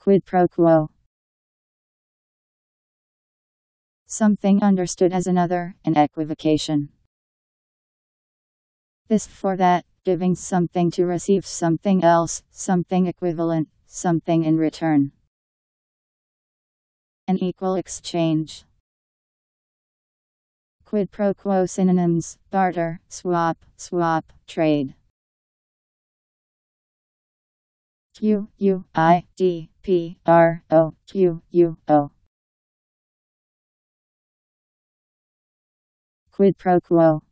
Quid pro quo. Something understood as another, an equivocation. This for that, giving something to receive something else, something equivalent, something in return. An equal exchange. Quid pro quo synonyms: barter, swap, swap, trade. QUID PRO QUO. Quid pro quo.